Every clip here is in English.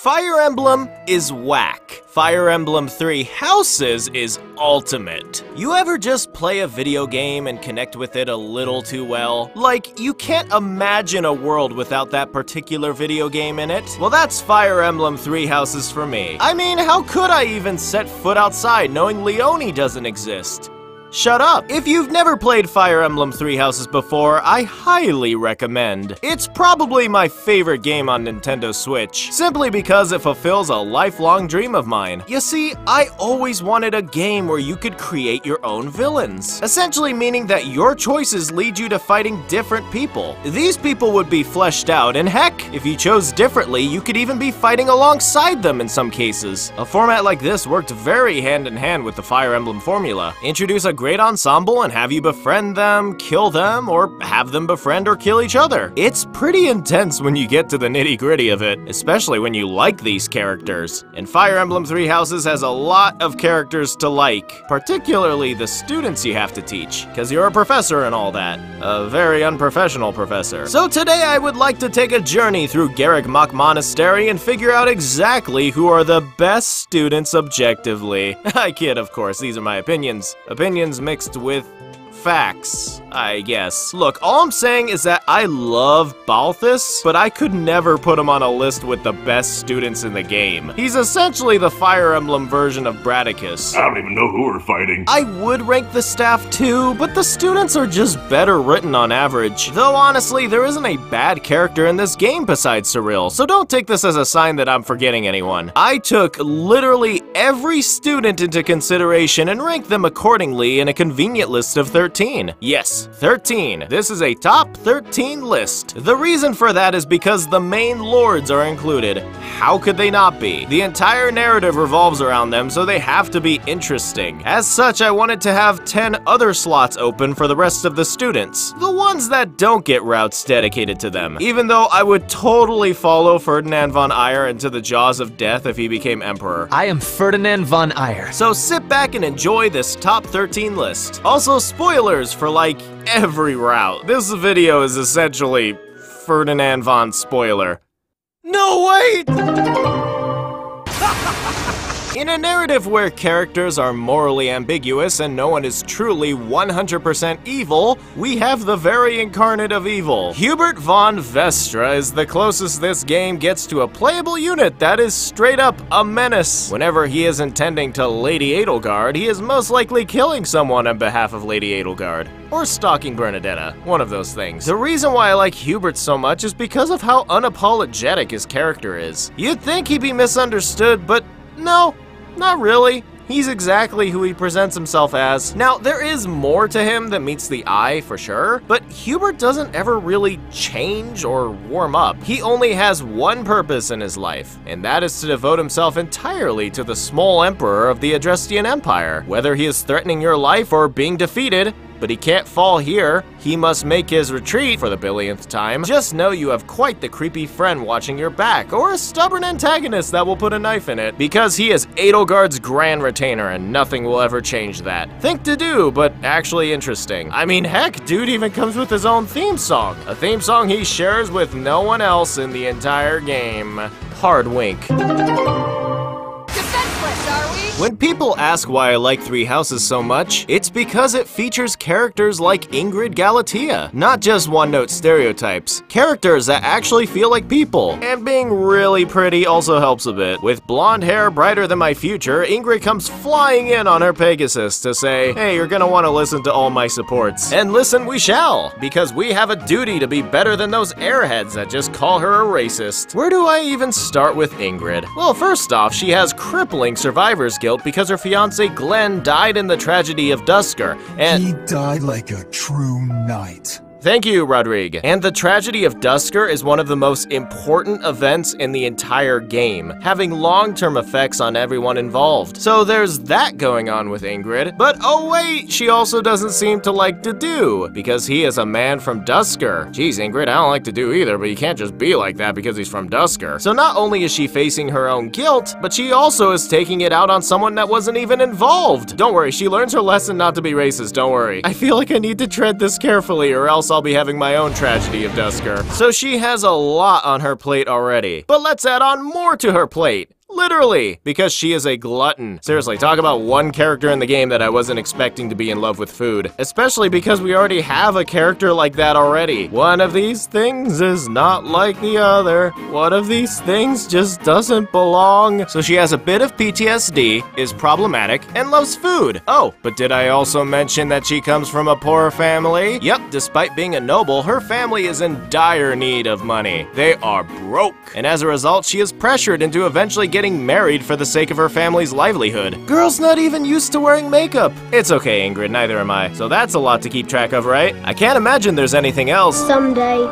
Fire Emblem is whack. Fire Emblem Three Houses is ultimate. You ever just play a video game and connect with it a little too well? Like, you can't imagine a world without that particular video game in it? Well, that's Fire Emblem Three Houses for me. I mean, how could I even set foot outside knowing Leone doesn't exist? Shut up! If you've never played Fire Emblem Three Houses before, I highly recommend. It's probably my favorite game on Nintendo Switch, simply because it fulfills a lifelong dream of mine. You see, I always wanted a game where you could create your own villains, essentially meaning that your choices lead you to fighting different people. These people would be fleshed out, and heck, if you chose differently, you could even be fighting alongside them in some cases. A format like this worked very hand-in-hand with the Fire Emblem formula. Introduce a great ensemble and have you befriend them, kill them, or have them befriend or kill each other. It's pretty intense when you get to the nitty-gritty of it, especially when you like these characters. And Fire Emblem Three Houses has a lot of characters to like, particularly the students you have to teach, because you're a professor and all that. A very unprofessional professor. So today I would like to take a journey through Garrick Mach Monastery and figure out exactly who are the best students objectively. I kid, of course, these are my opinions. Mixed with facts, I guess. Look, all I'm saying is that I love Balthus, but I could never put him on a list with the best students in the game. He's essentially the Fire Emblem version of Braticus. I don't even know who we're fighting. I would rank the staff too, but the students are just better written on average. Though honestly, there isn't a bad character in this game besides Cyril, so don't take this as a sign that I'm forgetting anyone. I took literally every student into consideration and ranked them accordingly in a convenient list of 13. Yes, 13. This is a top 13 list. The reason for that is because the main lords are included. How could they not be? The entire narrative revolves around them, so they have to be interesting. As such, I wanted to have 10 other slots open for the rest of the students, the ones that don't get routes dedicated to them. Even though I would totally follow Ferdinand von Aegir into the jaws of death if he became emperor. I am Ferdinand von Aegir. So sit back and enjoy this top 13 list. Also, spoilers for, like, every route. This video is essentially Ferdinand von Spoiler. No, wait! In a narrative where characters are morally ambiguous and no one is truly 100% evil, we have the very incarnate of evil. Hubert von Vestra is the closest this game gets to a playable unit that is straight up a menace. Whenever he is intending to Lady Edelgard, he is most likely killing someone on behalf of Lady Edelgard. Or stalking Bernadetta, one of those things. The reason why I like Hubert so much is because of how unapologetic his character is. You'd think he'd be misunderstood, but no, not really. He's exactly who he presents himself as. Now, there is more to him that meets the eye, for sure, but Hubert doesn't ever really change or warm up. He only has one purpose in his life, and that is to devote himself entirely to the small emperor of the Adrestian Empire. Whether he is threatening your life or being defeated, but he can't fall here. He must make his retreat for the billionth time. Just know you have quite the creepy friend watching your back, or a stubborn antagonist that will put a knife in it, because he is Edelgard's Grand Retainer and nothing will ever change that. Think to do, but actually interesting. I mean, heck, dude even comes with his own theme song. A theme song he shares with no one else in the entire game. Hard wink. When people ask why I like Three Houses so much, it's because it features characters like Ingrid Galatea. Not just one-note stereotypes, characters that actually feel like people. And being really pretty also helps a bit. With blonde hair brighter than my future, Ingrid comes flying in on her Pegasus to say, hey, you're gonna wanna listen to all my supports. And listen we shall, because we have a duty to be better than those airheads that just call her a racist. Where do I even start with Ingrid? Well, first off, she has crippling survivor's guilt because her fiance Glenn died in the tragedy of Dusker, and he died like a true knight. Thank you, Rodrigue. And the tragedy of Dusker is one of the most important events in the entire game, having long-term effects on everyone involved. So there's that going on with Ingrid. But oh wait, she also doesn't seem to like Dudu, because he is a man from Dusker. Geez, Ingrid, I don't like Dudu either, but you can't just be like that because he's from Dusker. So not only is she facing her own guilt, but she also is taking it out on someone that wasn't even involved. Don't worry, she learns her lesson not to be racist, don't worry. I feel like I need to tread this carefully or else else I'll be having my own tragedy of Dusker. So she has a lot on her plate already. But let's add on more to her plate. Literally, because she is a glutton. Seriously, talk about one character in the game that I wasn't expecting to be in love with food. Especially because we already have a character like that already. One of these things is not like the other. One of these things just doesn't belong. So she has a bit of PTSD, is problematic, and loves food. Oh, but did I also mention that she comes from a poor family? Yep, despite being a noble, her family is in dire need of money. They are broke. And as a result, she is pressured into eventually getting married for the sake of her family's livelihood. Girl's not even used to wearing makeup. It's okay, Ingrid, neither am I. So that's a lot to keep track of, right? I can't imagine there's anything else. Someday,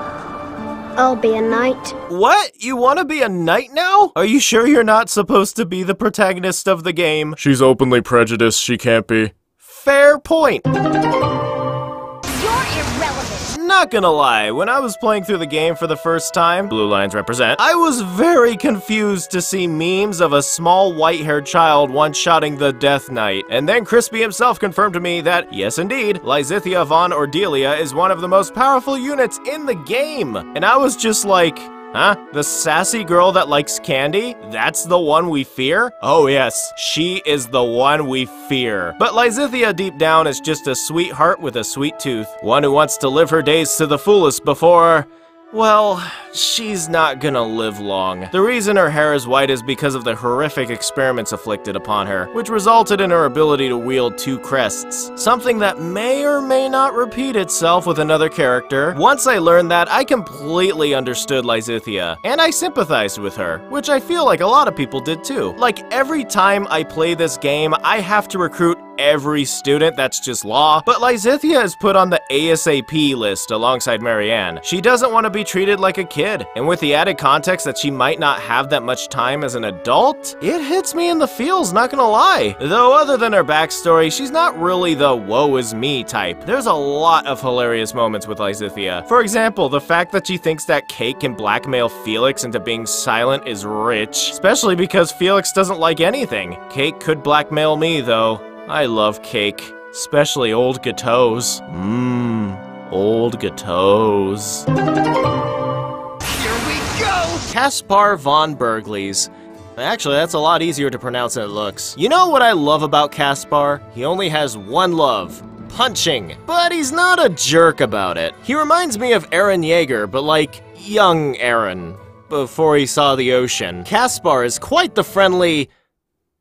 I'll be a knight. What? You want to be a knight now? Are you sure you're not supposed to be the protagonist of the game? She's openly prejudiced, she can't be. Fair point. Not gonna lie, when I was playing through the game for the first time, blue lines represent, I was very confused to see memes of a small white-haired child one-shotting the Death Knight. And then Crispy himself confirmed to me that, yes indeed, Lysithea von Ordelia is one of the most powerful units in the game. And I was just like, huh? The sassy girl that likes candy? That's the one we fear? Oh yes, she is the one we fear. But Lysithea deep down is just a sweetheart with a sweet tooth. One who wants to live her days to the fullest before... well, she's not gonna live long. The reason her hair is white is because of the horrific experiments inflicted upon her, which resulted in her ability to wield two crests, something that may or may not repeat itself with another character. Once I learned that, I completely understood Lysithea, and I sympathized with her, which I feel like a lot of people did too. Like, every time I play this game, I have to recruit every student that's just law, but Lysithea is put on the ASAP list alongside Marianne. She doesn't want to be treated like a kid, and with the added context that she might not have that much time as an adult, it hits me in the feels, not gonna lie. Though other than her backstory, she's not really the woe is me type. There's a lot of hilarious moments with Lysithea. For example, the fact that she thinks that Kate can blackmail Felix into being silent is rich, especially because Felix doesn't like anything. Kate could blackmail me though. I love cake, especially old gâteaus. Mmm, old gâteaus. Here we go! Caspar von Bergliez. Actually, that's a lot easier to pronounce than it looks. You know what I love about Caspar? He only has one love. Punching. But he's not a jerk about it. He reminds me of Aaron Yeager, but like, young Aaron. Before he saw the ocean. Caspar is quite the friendly...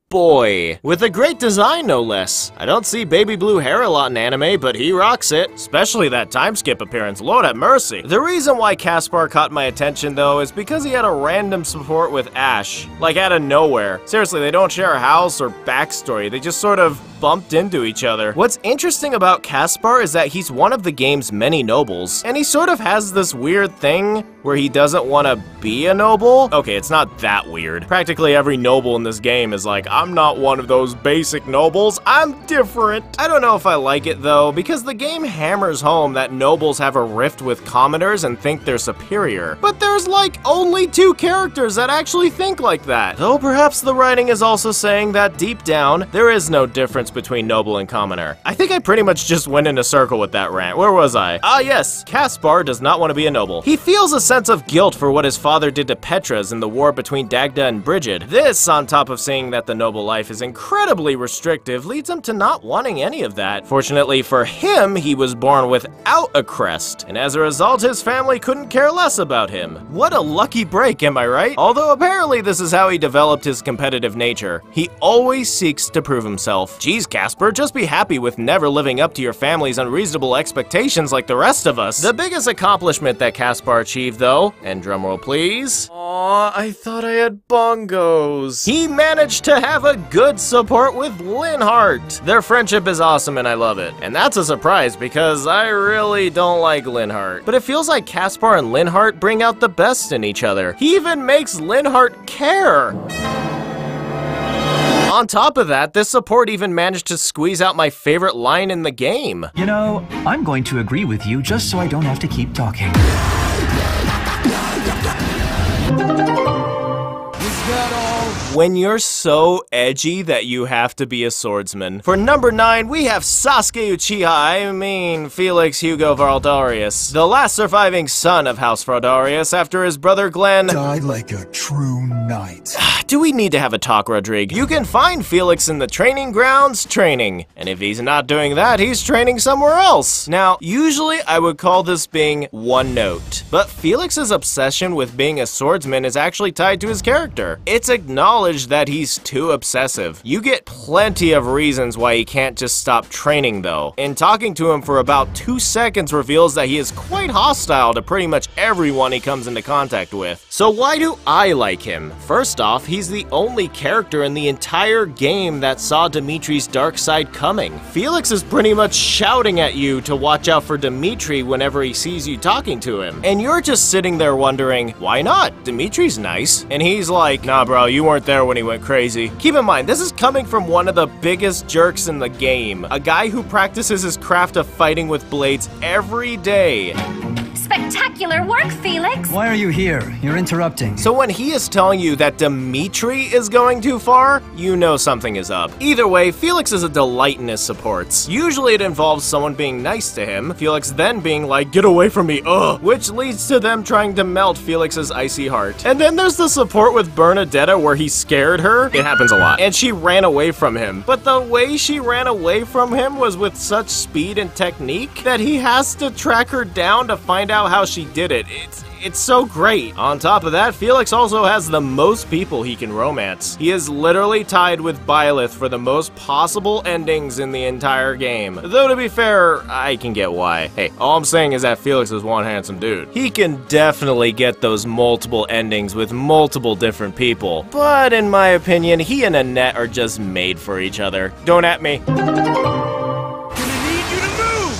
boy. With a great design, no less. I don't see baby blue hair a lot in anime, but he rocks it. Especially that time skip appearance, Lord have mercy. The reason why Caspar caught my attention, though, is because he had a random support with Ashe. Like, out of nowhere. Seriously, they don't share a house or backstory, they just sort of bumped into each other. What's interesting about Caspar is that he's one of the game's many nobles, and he sort of has this weird thing where he doesn't want to be a noble. Okay, it's not that weird. Practically every noble in this game is like, I'm not one of those basic nobles, I'm different. I don't know if I like it though, because the game hammers home that nobles have a rift with commoners and think they're superior. But there's like only two characters that actually think like that. Though perhaps the writing is also saying that deep down, there is no difference between noble and commoner. I think I pretty much just went in a circle with that rant. Where was I? Ah yes, Caspar does not want to be a noble. He feels a sense of guilt for what his father did to Petra's in the war between Dagda and Brigid. This, on top of saying that the noble life is incredibly restrictive, leads him to not wanting any of that. Fortunately for him, he was born without a crest, and as a result, his family couldn't care less about him. What a lucky break, am I right? Although apparently this is how he developed his competitive nature. He always seeks to prove himself. Geez, Caspar, just be happy with never living up to your family's unreasonable expectations like the rest of us. The biggest accomplishment that Caspar achieved, though, and drumroll please. Aw, I thought I had bongos. He managed to have a good support with Linhart. Their friendship is awesome and I love it. And that's a surprise because I really don't like Linhart. But it feels like Caspar and Linhart bring out the best in each other. He even makes Linhart care. On top of that, this support even managed to squeeze out my favorite line in the game. You know, I'm going to agree with you just so I don't have to keep talking. when you're so edgy that you have to be a swordsman. For number 9, we have Sasuke Uchiha, Felix Hugo Valdarius, the last surviving son of House Valdarius after his brother Glenn died like a true knight. Do we need to have a talk, Rodrigue? You can find Felix in the training grounds training, and if he's not doing that, he's training somewhere else. Now, usually I would call this being one note, but Felix's obsession with being a swordsman is actually tied to his character. It's acknowledged that he's too obsessive. You get plenty of reasons why he can't just stop training though, and talking to him for about 2 seconds reveals that he is quite hostile to pretty much everyone he comes into contact with. So why do I like him? First off, he's the only character in the entire game that saw Dimitri's dark side coming. Felix is pretty much shouting at you to watch out for Dimitri whenever he sees you talking to him, and you're just sitting there wondering, why not? Dimitri's nice. And he's like, nah bro, you weren't there when he went crazy. Keep in mind, this is coming from one of the biggest jerks in the game, a guy who practices his craft of fighting with blades every day. Spectacular work, Felix! Why are you here? You're interrupting. So when he is telling you that Dimitri is going too far, you know something is up. Either way, Felix is a delight in his supports. Usually it involves someone being nice to him, Felix then being like, get away from me, ugh, which leads to them trying to melt Felix's icy heart. And then there's the support with Bernadetta where he scared her. It happens a lot. And she ran away from him. But the way she ran away from him was with such speed and technique that he has to track her down to find out how she did it. It's so great. On top of that, Felix also has the most people he can romance. He is literally tied with Byleth for the most possible endings in the entire game. Though to be fair, I can get why. Hey, all I'm saying is that Felix is one handsome dude. He can definitely get those multiple endings with multiple different people. But in my opinion, he and Annette are just made for each other. Don't at me.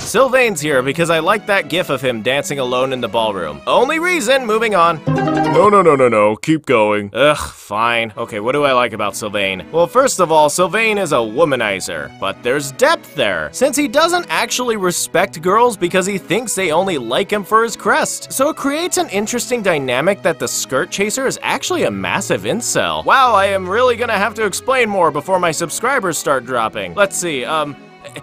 Sylvain's here because I like that gif of him dancing alone in the ballroom. Only reason, moving on. No, keep going. Ugh, fine. Okay, what do I like about Sylvain? Well, first of all, Sylvain is a womanizer, but there's depth there, since he doesn't actually respect girls because he thinks they only like him for his crest. So it creates an interesting dynamic that the skirt chaser is actually a massive incel. Wow, I am really gonna have to explain more before my subscribers start dropping. Let's see,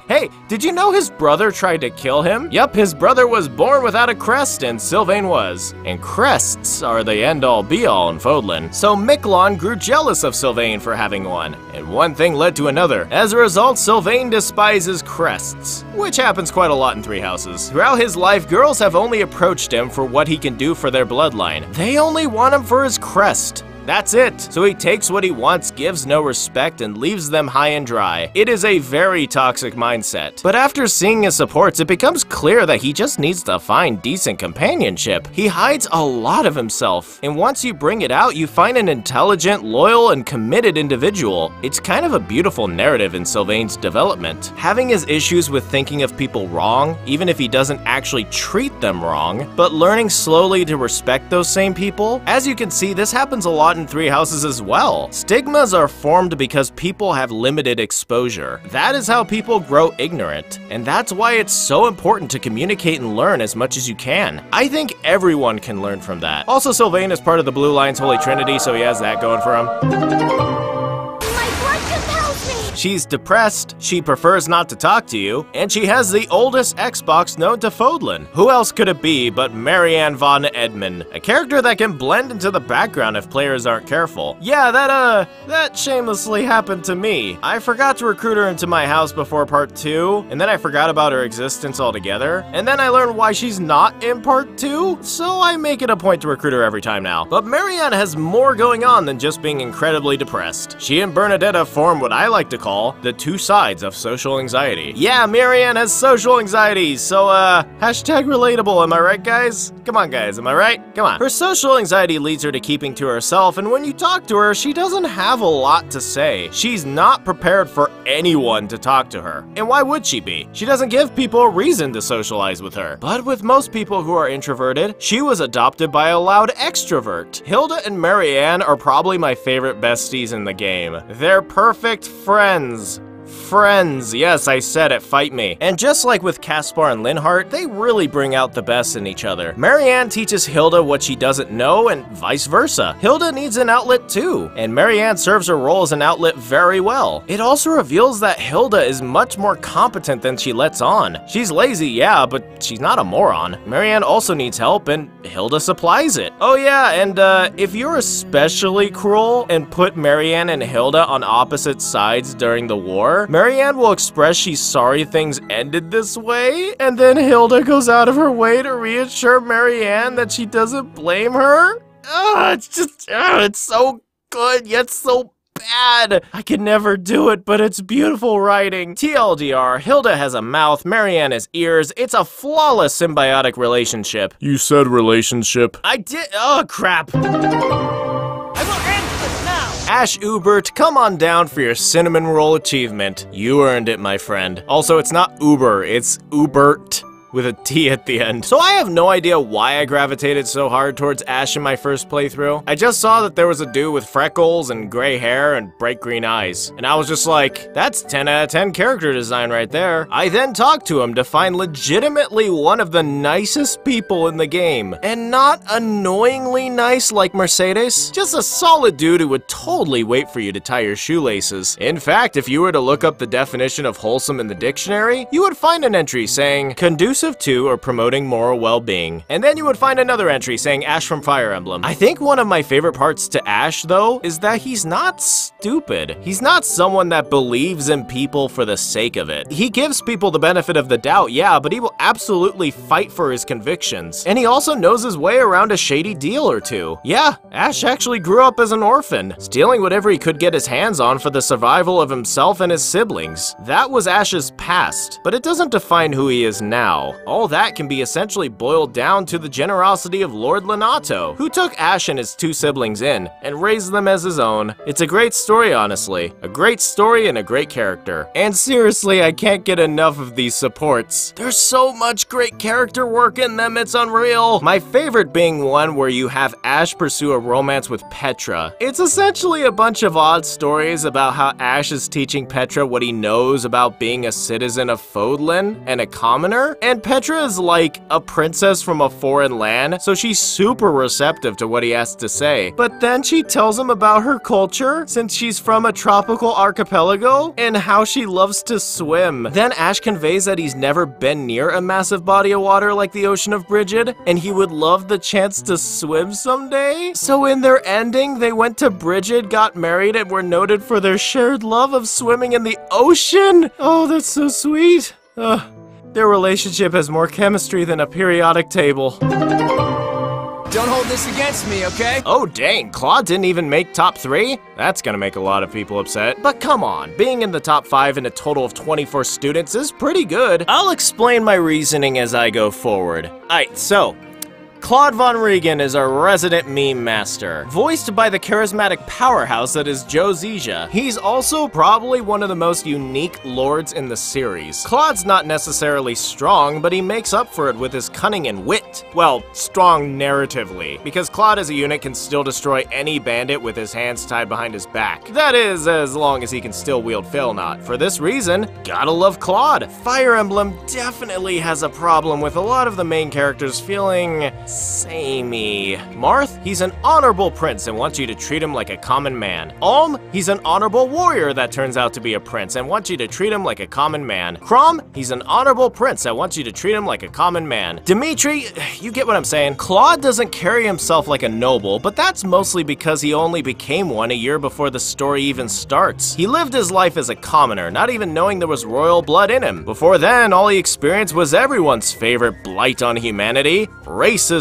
hey, did you know his brother tried to kill him? Yep, his brother was born without a crest, and Sylvain was. And crests are the end-all be-all in Fódlan. So Miklon grew jealous of Sylvain for having one, and one thing led to another. As a result, Sylvain despises crests, which happens quite a lot in Three Houses. Throughout his life, girls have only approached him for what he can do for their bloodline. They only want him for his crest. That's it. So he takes what he wants, gives no respect, and leaves them high and dry. It is a very toxic mindset. But after seeing his supports, it becomes clear that he just needs to find decent companionship. He hides a lot of himself, and once you bring it out, you find an intelligent, loyal, and committed individual. It's kind of a beautiful narrative in Sylvain's development. Having his issues with thinking of people wrong, even if he doesn't actually treat them wrong, but learning slowly to respect those same people. As you can see, this happens a lot in Three Houses as well. Stigmas are formed because people have limited exposure. That is how people grow ignorant, and that's why it's so important to communicate and learn as much as you can. I think everyone can learn from that. Also, Sylvain is part of the Blue Lion's Holy Trinity, so he has that going for him. She's depressed, she prefers not to talk to you, and she has the oldest Xbox known to Fódlan. Who else could it be but Marianne von Edmund, a character that can blend into the background if players aren't careful. Yeah, that shamelessly happened to me. I forgot to recruit her into my house before part 2, and then I forgot about her existence altogether, and then I learned why she's not in part 2, so I make it a point to recruit her every time now. But Marianne has more going on than just being incredibly depressed. She and Bernadetta form what I like to call the two sides of social anxiety. Yeah, Marianne has social anxiety, so hashtag relatable, am I right guys? Come on guys, am I right? Come on. Her social anxiety leads her to keeping to herself, and when you talk to her, she doesn't have a lot to say. She's not prepared for anyone to talk to her. And why would she be? She doesn't give people a reason to socialize with her. But with most people who are introverted, she was adopted by a loud extrovert. Hilda and Marianne are probably my favorite besties in the game. They're perfect friends. Friends, yes, I said it, fight me. And just like with Caspar and Linhart, they really bring out the best in each other. Marianne teaches Hilda what she doesn't know and vice versa. Hilda needs an outlet too, and Marianne serves her role as an outlet very well. It also reveals that Hilda is much more competent than she lets on. She's lazy, yeah, but she's not a moron. Marianne also needs help, and Hilda supplies it. Oh yeah, and if you're especially cruel and put Marianne and Hilda on opposite sides during the war, Marianne will express she's sorry things ended this way, and then Hilda goes out of her way to reassure Marianne that she doesn't blame her. Ugh, it's just, it's so good, yet so bad. I can never do it, but it's beautiful writing. TLDR, Hilda has a mouth, Marianne has ears. It's a flawless symbiotic relationship. You said relationship. I did, oh crap. Ashe Ubert, come on down for your cinnamon roll achievement. You earned it, my friend. Also, it's not Uber, it's Ubert, with a T at the end. So I have no idea why I gravitated so hard towards Ashe in my first playthrough. I just saw that there was a dude with freckles and gray hair and bright green eyes. And I was just like, that's 10 out of 10 character design right there. I then talked to him to find legitimately one of the nicest people in the game. And not annoyingly nice like Mercedes, just a solid dude who would totally wait for you to tie your shoelaces. In fact, if you were to look up the definition of wholesome in the dictionary, you would find an entry saying, conducive to or promoting moral well-being. And then you would find another entry saying Ashe from Fire Emblem. I think one of my favorite parts to Ashe, though, is that he's not stupid. He's not someone that believes in people for the sake of it. He gives people the benefit of the doubt, yeah, but he will absolutely fight for his convictions. And he also knows his way around a shady deal or two. Yeah, Ashe actually grew up as an orphan, stealing whatever he could get his hands on for the survival of himself and his siblings. That was Ashe's past, but it doesn't define who he is now. All that can be essentially boiled down to the generosity of Lord Lenato, who took Ashe and his two siblings in and raised them as his own. It's a great story, honestly. A great story and a great character. And seriously, I can't get enough of these supports. There's so much great character work in them, it's unreal. My favorite being one where you have Ashe pursue a romance with Petra. It's essentially a bunch of odd stories about how Ashe is teaching Petra what he knows about being a citizen of Fódlan and a commoner, and Petra is like a princess from a foreign land, so she's super receptive to what he has to say. But then she tells him about her culture, since she's from a tropical archipelago, and how she loves to swim. Then Ashe conveys that he's never been near a massive body of water like the ocean of Brigid, and he would love the chance to swim someday. So in their ending, they went to Brigid, got married, and were noted for their shared love of swimming in the ocean. Oh, that's so sweet. Their relationship has more chemistry than a periodic table. Don't hold this against me, okay? Oh dang, Claude didn't even make top 3? That's gonna make a lot of people upset. But come on, being in the top 5 in a total of 24 students is pretty good. I'll explain my reasoning as I go forward. Alright, so Claude von Riegan is our resident meme master, voiced by the charismatic powerhouse that is Joe Zija. He's also probably one of the most unique lords in the series. Claude's not necessarily strong, but he makes up for it with his cunning and wit. Well, strong narratively, because Claude as a unit can still destroy any bandit with his hands tied behind his back. That is, as long as he can still wield Failnot. For this reason, gotta love Claude. Fire Emblem definitely has a problem with a lot of the main characters feeling samey. Marth, he's an honorable prince and wants you to treat him like a common man. Alm, he's an honorable warrior that turns out to be a prince and wants you to treat him like a common man. Crom, he's an honorable prince that wants you to treat him like a common man. Dimitri, you get what I'm saying. Claude doesn't carry himself like a noble, but that's mostly because he only became one a year before the story even starts. He lived his life as a commoner, not even knowing there was royal blood in him. Before then, all he experienced was everyone's favorite blight on humanity, racism.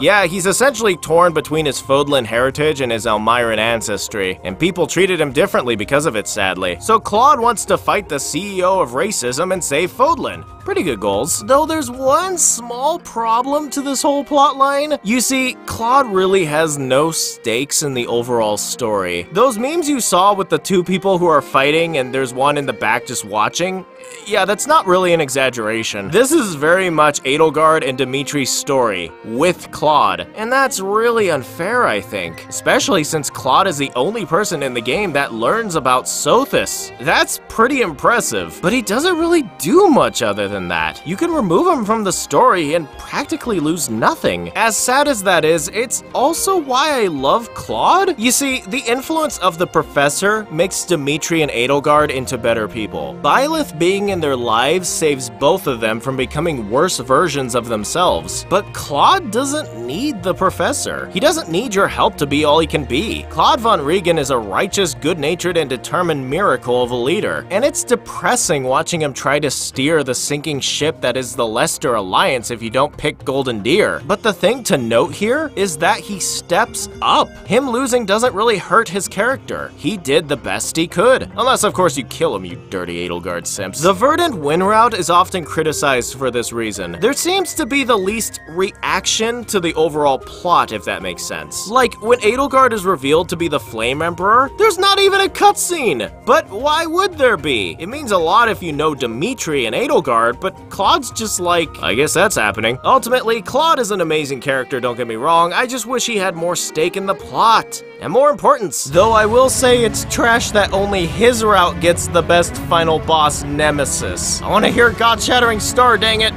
Yeah, he's essentially torn between his Fódlan heritage and his Elmiran ancestry, and people treated him differently because of it, sadly. So Claude wants to fight the CEO of racism and save Fódlan. Pretty good goals. Though there's one small problem to this whole plotline. You see, Claude really has no stakes in the overall story. Those memes you saw with the two people who are fighting and there's one in the back just watching, Yeah, that's not really an exaggeration. This is very much Edelgard and Dimitri's story, with Claude. And that's really unfair, I think. Especially since Claude is the only person in the game that learns about Sothis. That's pretty impressive, but he doesn't really do much other than that. You can remove him from the story and practically lose nothing. As sad as that is, it's also why I love Claude. You see, the influence of the professor makes Dimitri and Edelgard into better people. Byleth being in their lives saves both of them from becoming worse versions of themselves. But Claude doesn't need the professor. He doesn't need your help to be all he can be. Claude von Riegan is a righteous, good-natured, and determined miracle of a leader, and it's depressing watching him try to steer the sinking ship that is the Lester Alliance if you don't pick Golden Deer. But the thing to note here is that he steps up. Him losing doesn't really hurt his character. He did the best he could. Unless, of course, you kill him, you dirty Edelgard simps. The Verdant Wind route is often criticized for this reason. There seems to be the least reaction to the overall plot, if that makes sense. Like, when Edelgard is revealed to be the Flame Emperor, there's not even a cutscene! But why would there be? It means a lot if you know Dimitri and Edelgard, but Claude's just like, I guess that's happening. Ultimately, Claude is an amazing character, don't get me wrong, I just wish he had more stake in the plot. And more importance. Though I will say it's trash that only his route gets the best final boss nemesis. I wanna hear God-shattering star, dang it!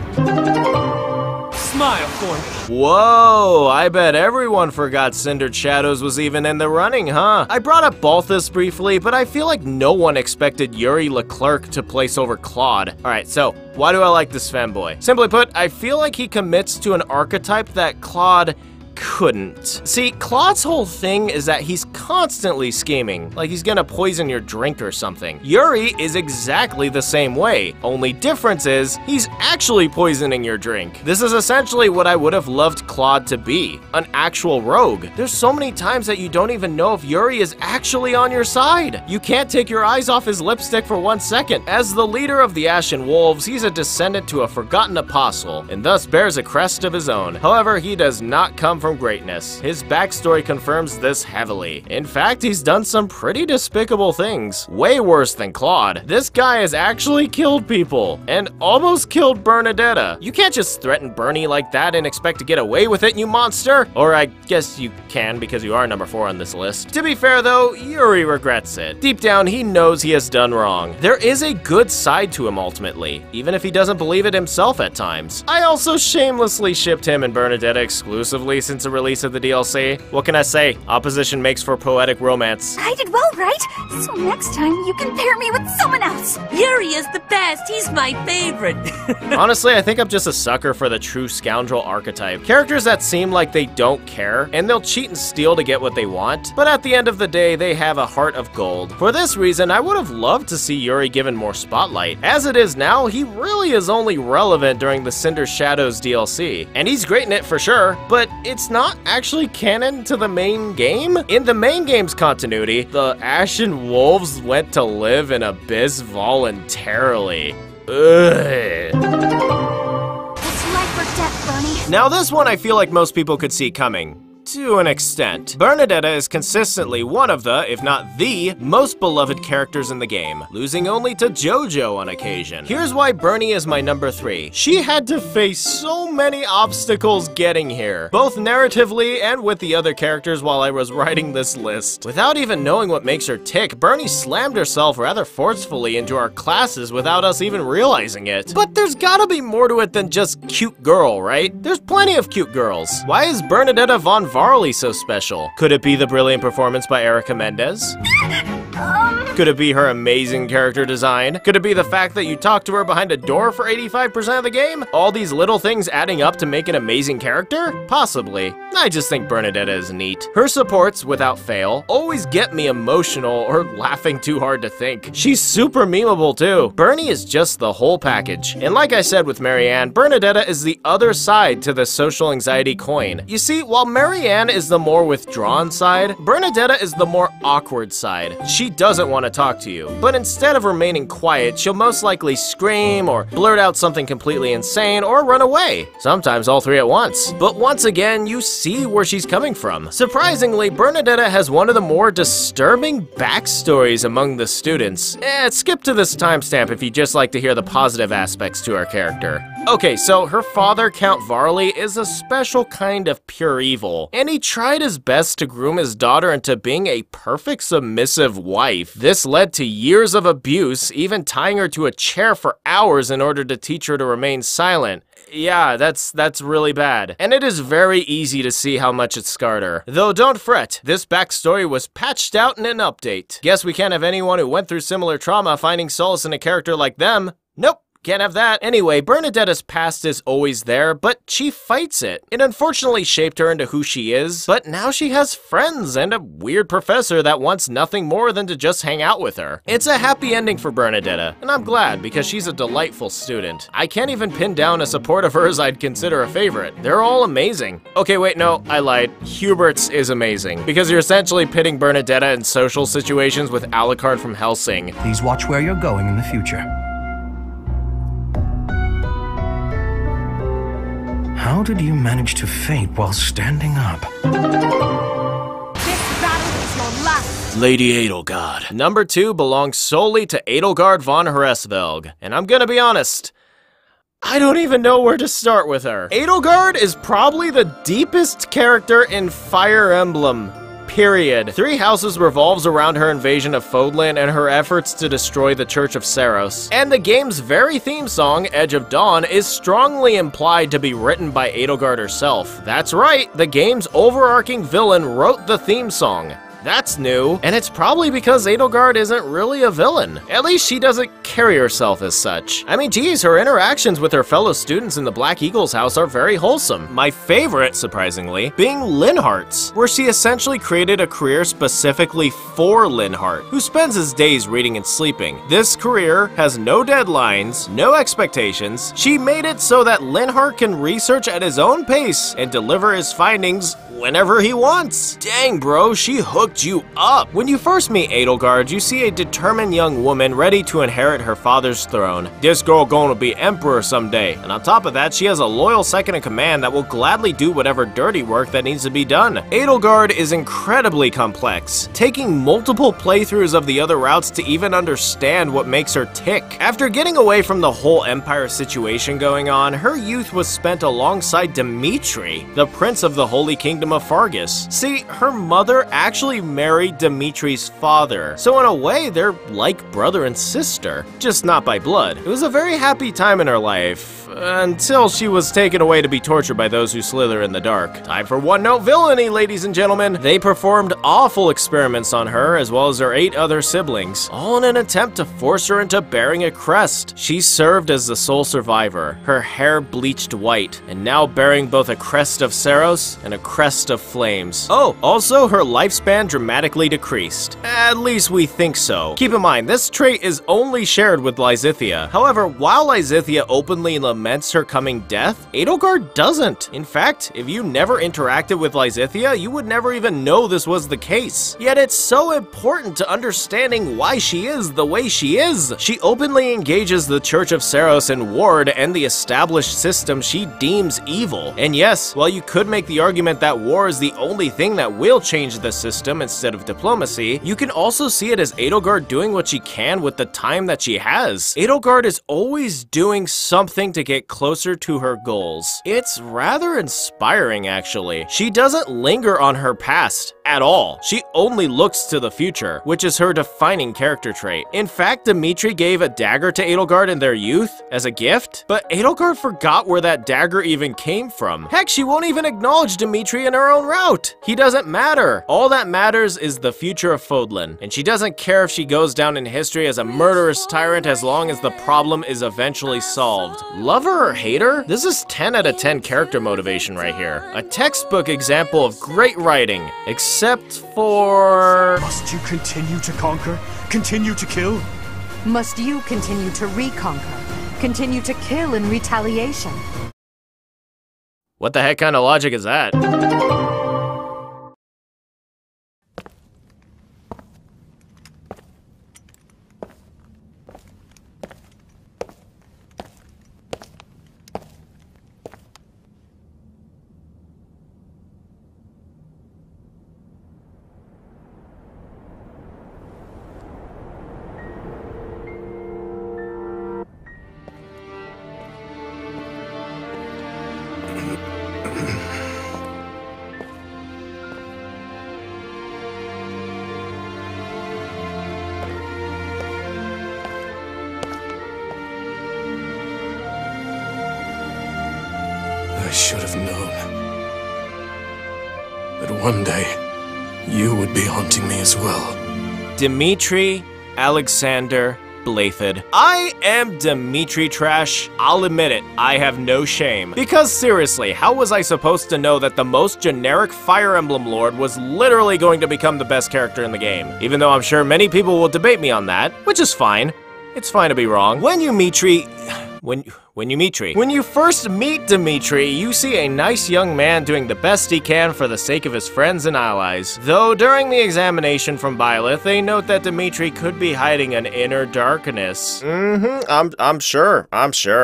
Smile for me. Whoa, I bet everyone forgot Cindered Shadows was even in the running, huh? I brought up Balthus briefly, but I feel like no one expected Yuri LeClerc to place over Claude. Alright, so, why do I like this fanboy? Simply put, I feel like he commits to an archetype that Claude couldn't. See, Claude's whole thing is that he's constantly scheming, like he's gonna poison your drink or something. Yuri is exactly the same way, only difference is he's actually poisoning your drink. This is essentially what I would have loved Claude to be, an actual rogue. There's so many times that you don't even know if Yuri is actually on your side. You can't take your eyes off his lipstick for 1 second. As the leader of the Ashen Wolves, he's a descendant to a forgotten apostle, and thus bears a crest of his own. However, he does not come from greatness. His backstory confirms this heavily. In fact, he's done some pretty despicable things. Way worse than Claude. This guy has actually killed people, and almost killed Bernadetta. You can't just threaten Bernie like that and expect to get away with it, you monster! Or I guess you can, because you are number 4 on this list. To be fair though, Yuri regrets it. Deep down, he knows he has done wrong. There is a good side to him ultimately, even if he doesn't believe it himself at times. I also shamelessly shipped him and Bernadetta exclusively since the release of the DLC. What can I say? Opposition makes for poetic romance. I did well, right? So next time you can pair me with someone else. Yuri is the best. He's my favorite. Honestly, I think I'm just a sucker for the true scoundrel archetype. Characters that seem like they don't care, and they'll cheat and steal to get what they want, but at the end of the day, they have a heart of gold. For this reason, I would have loved to see Yuri given more spotlight. As it is now, he really is only relevant during the Cinder Shadows DLC, and he's great in it for sure, but it's not actually canon to the main game. In the main game's continuity, the Ashen Wolves went to live in Abyss voluntarily. Ugh. It's life or death, Bernie. Now this one I feel like most people could see coming. To an extent. Bernadetta is consistently one of the, if not the, most beloved characters in the game, losing only to JoJo on occasion. Here's why Bernie is my number 3. She had to face so many obstacles getting here, both narratively and with the other characters while I was writing this list. Without even knowing what makes her tick, Bernie slammed herself rather forcefully into our classes without us even realizing it. But there's gotta be more to it than just cute girl, right? There's plenty of cute girls. Why is Bernadetta von Varley so special? Could it be the brilliant performance by Erica Mendez? Could it be her amazing character design? Could it be the fact that you talk to her behind a door for 85% of the game? All these little things adding up to make an amazing character? Possibly. I just think Bernadetta is neat. Her supports, without fail, always get me emotional or laughing too hard to think. She's super memeable too. Bernie is just the whole package. And like I said with Marianne, Bernadetta is the other side to the social anxiety coin. You see, while Marianne is the more withdrawn side, Bernadetta is the more awkward side. She doesn't want to to talk to you, but instead of remaining quiet, she'll most likely scream or blurt out something completely insane or run away, sometimes all three at once. But once again, you see where she's coming from. Surprisingly, Bernadetta has one of the more disturbing backstories among the students. Skip to this timestamp if you just like to hear the positive aspects to her character. Okay, so her father, Count Varley, is a special kind of pure evil, and he tried his best to groom his daughter into being a perfect submissive wife. This led to years of abuse, even tying her to a chair for hours in order to teach her to remain silent. Yeah, that's really bad. And it is very easy to see how much it scarred her. Though don't fret, this backstory was patched out in an update. Guess we can't have anyone who went through similar trauma finding solace in a character like them. Nope. Can't have that. Anyway, Bernadetta's past is always there, but she fights it. It unfortunately shaped her into who she is, but now she has friends and a weird professor that wants nothing more than to just hang out with her. It's a happy ending for Bernadetta, and I'm glad because she's a delightful student. I can't even pin down a support of hers I'd consider a favorite. They're all amazing. Okay, wait, no, I lied. Hubert's is amazing, because you're essentially pitting Bernadetta in social situations with Alucard from Hellsing. Please watch where you're going in the future. How did you manage to faint while standing up? This battle is your last. Lady Edelgard. Number 2 belongs solely to Edelgard von Hresvelg. And I'm gonna be honest, I don't even know where to start with her. Edelgard is probably the deepest character in Fire Emblem. Period. Three Houses revolves around her invasion of Fódlan and her efforts to destroy the Church of Seiros. And the game's very theme song, Edge of Dawn, is strongly implied to be written by Edelgard herself. That's right, the game's overarching villain wrote the theme song. That's new, and it's probably because Edelgard isn't really a villain. At least she doesn't carry herself as such. I mean, geez, her interactions with her fellow students in the Black Eagles house are very wholesome. My favorite, surprisingly, being Linhart's, where she essentially created a career specifically for Linhart, who spends his days reading and sleeping. This career has no deadlines, no expectations. She made it so that Linhart can research at his own pace and deliver his findings whenever he wants. Dang, bro, she hooked you up. When you first meet Edelgard, you see a determined young woman ready to inherit her father's throne. This girl gonna be emperor someday, and on top of that, she has a loyal second-in-command that will gladly do whatever dirty work that needs to be done. Edelgard is incredibly complex, taking multiple playthroughs of the other routes to even understand what makes her tick. After getting away from the whole empire situation going on, her youth was spent alongside Dimitri, the prince of the Holy Kingdom of Faerghus. See, her mother actually married Dimitri's father, so in a way they're like brother and sister, just not by blood. It was a very happy time in her life, until she was taken away to be tortured by those who slither in the dark. Time for one-note villainy, ladies and gentlemen. They performed awful experiments on her as well as her 8 other siblings, all in an attempt to force her into bearing a crest. She served as the sole survivor, her hair bleached white, and now bearing both a crest of Seiros and a crest of flames. Oh, also her lifespan dramatically decreased. At least we think so. Keep in mind, this trait is only shared with Lysithea. However, while Lysithea openly laments her coming death, Edelgard doesn't. In fact, if you never interacted with Lysithea, you would never even know this was the case. Yet it's so important to understanding why she is the way she is. She openly engages the Church of Seiros and Ward and the established system she deems evil. And yes, while you could make the argument that war is the only thing that will change the system, instead of diplomacy, you can also see it as Edelgard doing what she can with the time that she has. Edelgard is always doing something to get closer to her goals. It's rather inspiring, actually. She doesn't linger on her past at all. She only looks to the future, which is her defining character trait. In fact, Dimitri gave a dagger to Edelgard in their youth as a gift, but Edelgard forgot where that dagger even came from. Heck, she won't even acknowledge Dimitri in her own route. He doesn't matter. All that matters is the future of Fódlan, and she doesn't care if she goes down in history as a murderous tyrant as long as the problem is eventually solved. Love her or hate her? This is 10 out of 10 character motivation right here. A textbook example of great writing, except for... Must you continue to conquer? Continue to kill? Must you continue to reconquer? Continue to kill in retaliation? What the heck kind of logic is that? should have known that one day you would be haunting me as well. Dimitri Alexander Blathed. I am Dimitri Trash. I'll admit it, I have no shame. Because seriously, how was I supposed to know that the most generic Fire Emblem Lord was literally going to become the best character in the game? Even though I'm sure many people will debate me on that, which is fine. It's fine to be wrong. When you first meet Dimitri, you see a nice young man doing the best he can for the sake of his friends and allies. Though during the examination from Byleth, they note that Dimitri could be hiding an inner darkness. I'm sure.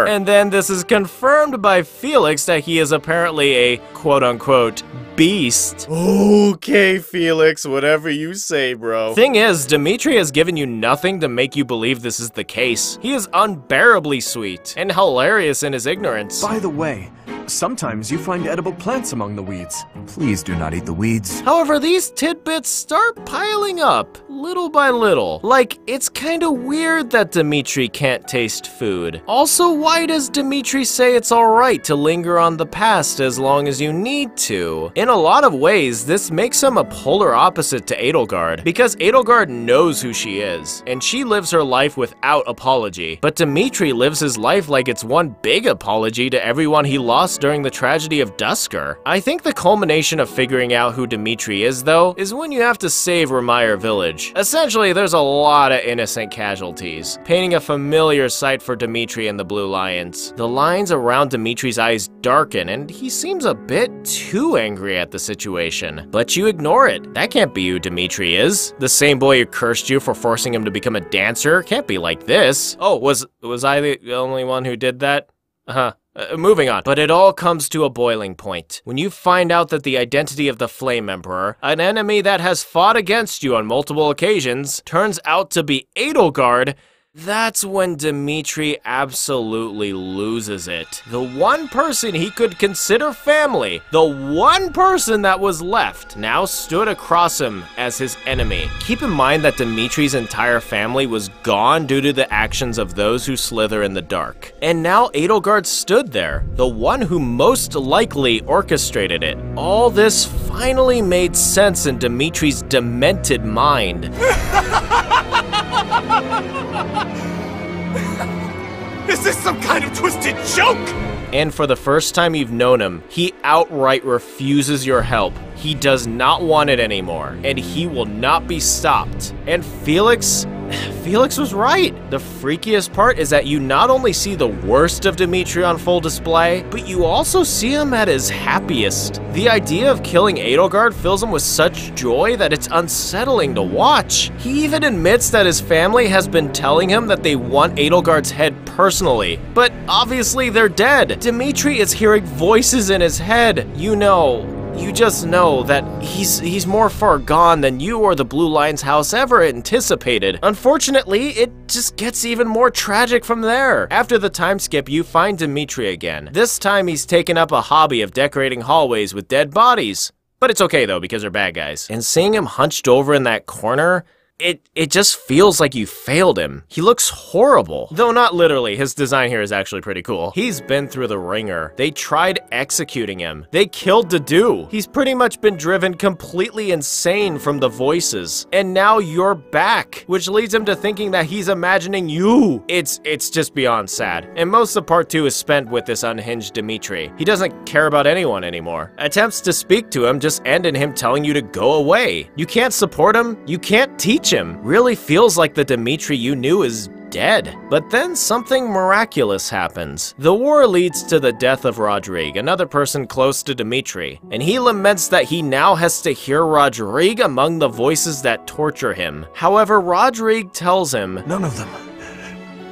And then this is confirmed by Felix that he is apparently a quote-unquote beast. Okay, Felix, whatever you say, bro. Thing is, Dimitri has given you nothing to make you believe this is the case. He is unbearably sweet and hilarious in his ignorance. By the way, sometimes you find edible plants among the weeds. Please do not eat the weeds. However, these tidbits start piling up, little by little. Like, it's kinda weird that Dimitri can't taste food. Also, why does Dimitri say it's alright to linger on the past as long as you need to? In a lot of ways, this makes him a polar opposite to Edelgard, because Edelgard knows who she is, and she lives her life without apology. But Dimitri lives his life like it's one big apology to everyone he lost during the tragedy of Dusker. I think the culmination of figuring out who Dimitri is, though, is when you have to save Remire Village. Essentially, there's a lot of innocent casualties, painting a familiar sight for Dimitri and the Blue Lions. The lines around Dimitri's eyes darken, and he seems a bit too angry at the situation. But you ignore it. That can't be who Dimitri is. The same boy who cursed you for forcing him to become a dancer can't be like this. Oh, was I the only one who did that? Moving on. But it all comes to a boiling point when you find out that the identity of the Flame Emperor, an enemy that has fought against you on multiple occasions, turns out to be Edelgard. That's when Dimitri absolutely loses it. The one person he could consider family, the one person that was left, now stood across him as his enemy. Keep in mind that Dimitri's entire family was gone due to the actions of those who slither in the dark. And now Edelgard stood there, the one who most likely orchestrated it. All this finally made sense in Dimitri's demented mind. Is this some kind of twisted joke? And for the first time you've known him, he outright refuses your help. He does not want it anymore, and he will not be stopped. And Felix was right. The freakiest part is that you not only see the worst of Dimitri on full display, but you also see him at his happiest. The idea of killing Edelgard fills him with such joy that it's unsettling to watch. He even admits that his family has been telling him that they want Edelgard's head personally, but obviously they're dead. Dimitri is hearing voices in his head. You just know that he's more far gone than you or the Blue Lions house ever anticipated. Unfortunately, it just gets even more tragic from there. After the time skip, you find Dimitri again. This time he's taken up a hobby of decorating hallways with dead bodies. But it's okay though, because they're bad guys. And seeing him hunched over in that corner, it just feels like you failed him. He looks horrible. Though not literally, his design here is actually pretty cool. He's been through the ringer. They tried executing him. They killed Dadu. He's pretty much been driven completely insane from the voices. And now you're back, which leads him to thinking that he's imagining you. It's just beyond sad. And most of part 2 is spent with this unhinged Dimitri. He doesn't care about anyone anymore. Attempts to speak to him just end in him telling you to go away. You can't support him. You can't teach him. Really feels like the Dimitri you knew is dead. But then something miraculous happens. The war leads to the death of Rodrigue, another person close to Dimitri, and he laments that he now has to hear Rodrigue among the voices that torture him. However, Rodrigue tells him, "None of them,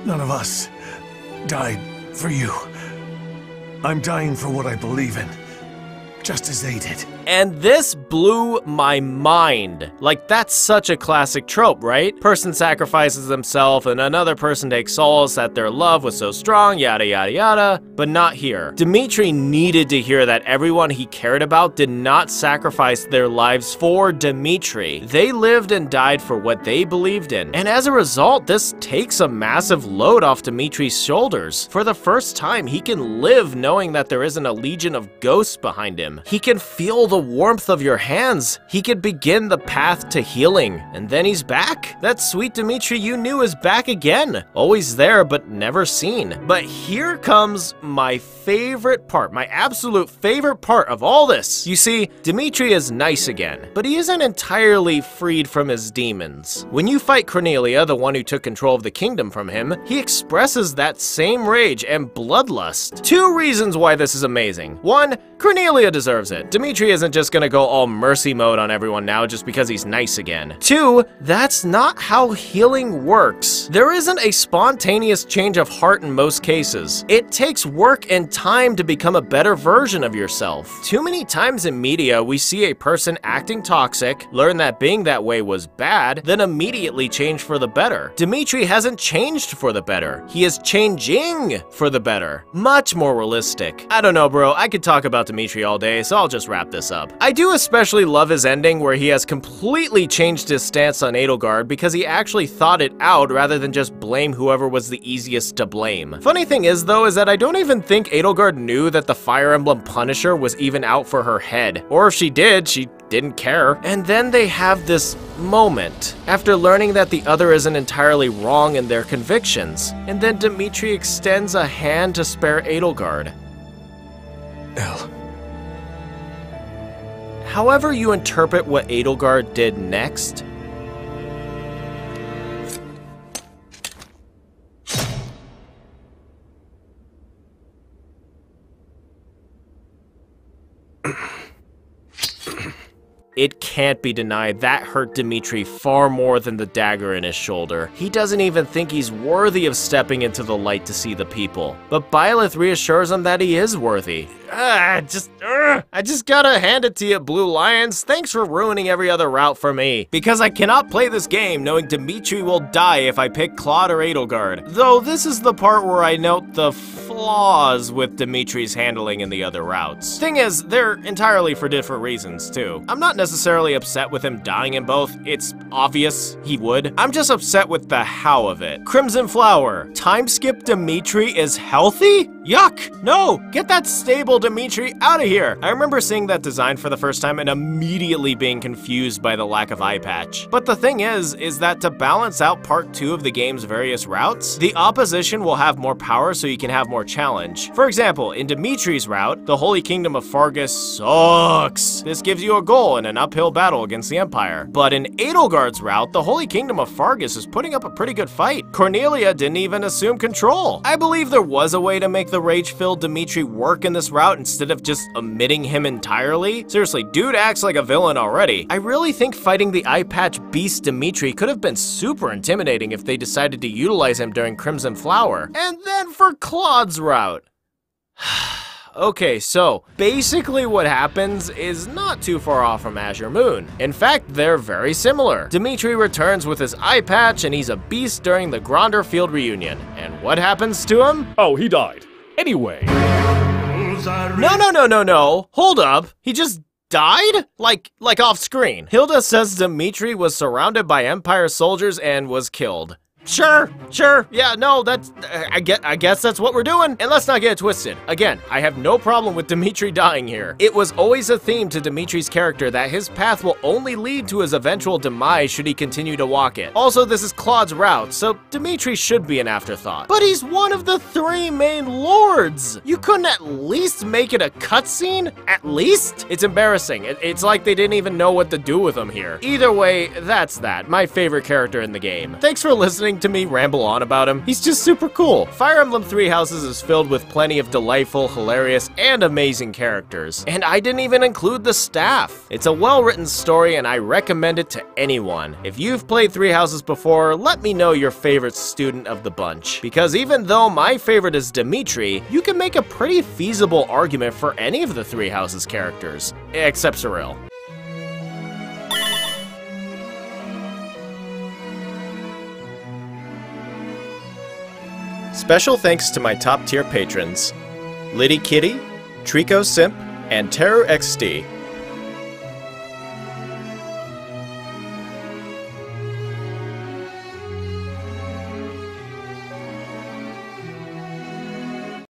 none of us, died for you. I'm dying for what I believe in, just as they did." And this blew my mind. Like, that's such a classic trope, right? Person sacrifices themselves and another person takes souls that their love was so strong, yada yada yada, but not here. Dimitri needed to hear that everyone he cared about did not sacrifice their lives for Dimitri. They lived and died for what they believed in. And as a result, this takes a massive load off Dimitri's shoulders. For the first time, he can live knowing that there isn't a legion of ghosts behind him. He can feel the warmth of your hands. He could begin the path to healing. And then he's back. That sweet Dimitri you knew is back again. Always there, but never seen. But here comes my favorite part, my absolute favorite part of all this. You see, Dimitri is nice again, but he isn't entirely freed from his demons. When you fight Cornelia, the one who took control of the kingdom from him, he expresses that same rage and bloodlust. Two reasons why this is amazing. One, Cornelia deserves it. Dimitri isn't just gonna go all mercy mode on everyone now just because he's nice again. Two, that's not how healing works. There isn't a spontaneous change of heart in most cases. It takes work and time to become a better version of yourself. Too many times in media, we see a person acting toxic, learn that being that way was bad, then immediately change for the better. Dimitri hasn't changed for the better. He is changing for the better. Much more realistic. I don't know, bro. I could talk about Dimitri all day, so I'll just wrap this up. I do especially love his ending where he has completely changed his stance on Edelgard because he actually thought it out rather than just blame whoever was the easiest to blame. Funny thing is though, is that I don't even think Edelgard knew that the Fire Emblem Punisher was even out for her head. Or if she did, she didn't care. And then they have this moment after learning that the other isn't entirely wrong in their convictions. And then Dimitri extends a hand to spare Edelgard. L. However you interpret what Edelgard did next, it can't be denied that hurt Dimitri far more than the dagger in his shoulder. He doesn't even think he's worthy of stepping into the light to see the people. But Byleth reassures him that he is worthy. I just gotta hand it to you, Blue Lions. Thanks for ruining every other route for me. Because I cannot play this game knowing Dimitri will die if I pick Claude or Edelgard. Though this is the part where I note the flaws with Dimitri's handling in the other routes. Thing is, they're entirely for different reasons too. I'm not necessarily upset with him dying in both. It's obvious he would. I'm just upset with the how of it. Crimson Flower, time skip Dimitri is healthy? Yuck! No! Get that stable Dimitri out of here! I remember seeing that design for the first time and immediately being confused by the lack of eye patch. But the thing is that to balance out part 2 of the game's various routes, the opposition will have more power so you can have more challenge. For example, in Dimitri's route, the Holy Kingdom of Faerghus sucks. This gives you a goal in an uphill battle against the Empire. But in Edelgard's route, the Holy Kingdom of Faerghus is putting up a pretty good fight. Cornelia didn't even assume control. I believe there was a way to make the rage-filled Dimitri work in this route instead of just omitting him entirely? Seriously, dude acts like a villain already. I really think fighting the eye patch beast Dimitri could have been super intimidating if they decided to utilize him during Crimson Flower. And then for Claude's route. Okay, so basically what happens is not too far off from Azure Moon. In fact, they're very similar. Dimitri returns with his eye patch and he's a beast during the Gronder Field reunion. And what happens to him? Oh, he died. Anyway. No. Hold up. He just died? Like off screen. Hilda says Dimitri was surrounded by Empire soldiers and was killed. Sure, yeah, no, that's, I guess that's what we're doing. And let's not get it twisted. Again, I have no problem with Dimitri dying here. It was always a theme to Dimitri's character that his path will only lead to his eventual demise should he continue to walk it. Also, this is Claude's route, so Dimitri should be an afterthought. But he's one of the three main lords! You couldn't at least make it a cutscene? At least? It's embarrassing. It's like they didn't even know what to do with him here. Either way, that's that. My favorite character in the game. Thanks for listening listening to me ramble on about him. He's just super cool. Fire Emblem Three Houses is filled with plenty of delightful, hilarious, and amazing characters. And I didn't even include the staff. It's a well-written story and I recommend it to anyone. If you've played Three Houses before, let me know your favorite student of the bunch. Because even though my favorite is Dimitri, you can make a pretty feasible argument for any of the Three Houses characters, except Cyril. Special thanks to my top tier patrons, Liddy Kitty, Trico Simp, and Terror XD.